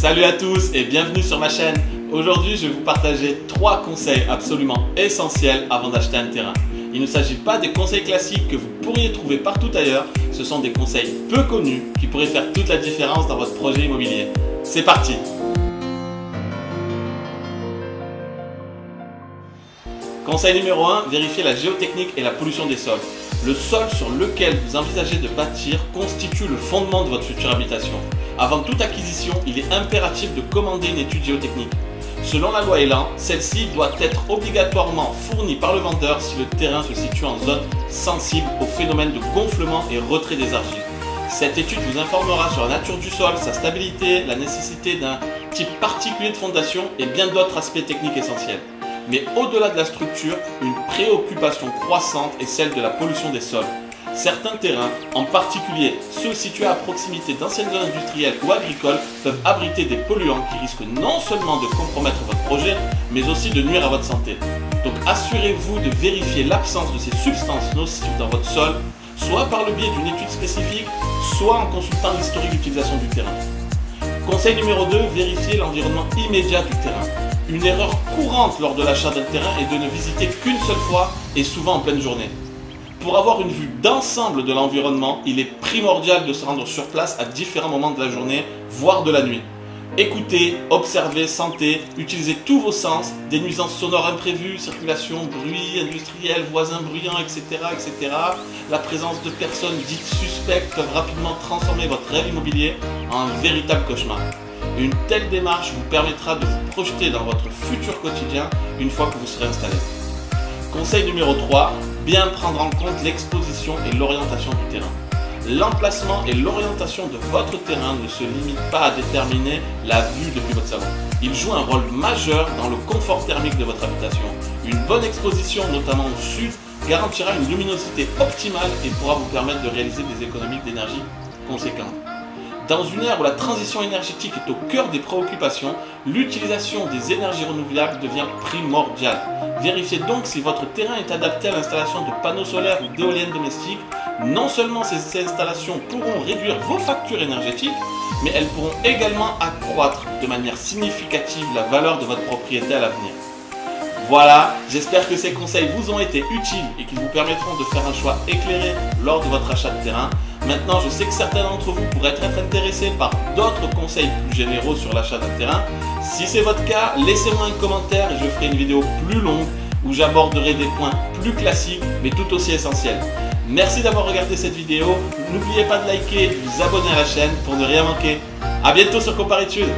Salut à tous et bienvenue sur ma chaîne. Aujourd'hui, je vais vous partager 3 conseils absolument essentiels avant d'acheter un terrain. Il ne s'agit pas des conseils classiques que vous pourriez trouver partout ailleurs, ce sont des conseils peu connus qui pourraient faire toute la différence dans votre projet immobilier. C'est parti! Conseil numéro 1, vérifiez la géotechnique et la pollution des sols. Le sol sur lequel vous envisagez de bâtir constitue le fondement de votre future habitation. Avant toute acquisition, il est impératif de commander une étude géotechnique. Selon la loi Elan, celle-ci doit être obligatoirement fournie par le vendeur si le terrain se situe en zone sensible aux phénomènes de gonflement et retrait des argiles. Cette étude vous informera sur la nature du sol, sa stabilité, la nécessité d'un type particulier de fondation et bien d'autres aspects techniques essentiels. Mais au-delà de la structure, une préoccupation croissante est celle de la pollution des sols. Certains terrains, en particulier ceux situés à proximité d'anciennes zones industrielles ou agricoles, peuvent abriter des polluants qui risquent non seulement de compromettre votre projet, mais aussi de nuire à votre santé. Donc assurez-vous de vérifier l'absence de ces substances nocives dans votre sol, soit par le biais d'une étude spécifique, soit en consultant l'historique d'utilisation du terrain. Conseil numéro 2, vérifiez l'environnement immédiat du terrain. Une erreur courante lors de l'achat d'un terrain est de ne visiter qu'une seule fois et souvent en pleine journée. Pour avoir une vue d'ensemble de l'environnement, il est primordial de se rendre sur place à différents moments de la journée, voire de la nuit. Écoutez, observez, sentez, utilisez tous vos sens, des nuisances sonores imprévues, circulation, bruit industriel, voisins bruyants, etc. La présence de personnes dites suspectes peuvent rapidement transformer votre rêve immobilier en un véritable cauchemar. Une telle démarche vous permettra de vous projeter dans votre futur quotidien une fois que vous serez installé. Conseil numéro 3, bien prendre en compte l'exposition et l'orientation du terrain. L'emplacement et l'orientation de votre terrain ne se limitent pas à déterminer la vue depuis votre salon. Il joue un rôle majeur dans le confort thermique de votre habitation. Une bonne exposition, notamment au sud, garantira une luminosité optimale et pourra vous permettre de réaliser des économies d'énergie conséquentes. Dans une ère où la transition énergétique est au cœur des préoccupations, l'utilisation des énergies renouvelables devient primordiale. Vérifiez donc si votre terrain est adapté à l'installation de panneaux solaires ou d'éoliennes domestiques. Non seulement ces installations pourront réduire vos factures énergétiques, mais elles pourront également accroître de manière significative la valeur de votre propriété à l'avenir. Voilà, j'espère que ces conseils vous ont été utiles et qu'ils vous permettront de faire un choix éclairé lors de votre achat de terrain. Maintenant, je sais que certains d'entre vous pourraient être intéressés par d'autres conseils plus généraux sur l'achat d'un terrain. Si c'est votre cas, laissez-moi un commentaire et je ferai une vidéo plus longue où j'aborderai des points plus classiques mais tout aussi essentiels. Merci d'avoir regardé cette vidéo. N'oubliez pas de liker et de vous abonner à la chaîne pour ne rien manquer. A bientôt sur Compar'Études.